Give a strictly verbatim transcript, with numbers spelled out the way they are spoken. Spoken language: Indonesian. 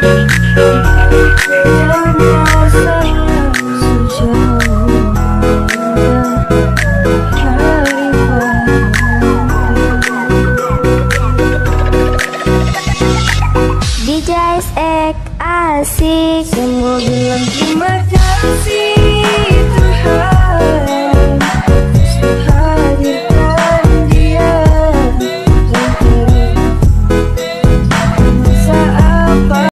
D J X asik, semua bilang terima kasih Tuhan.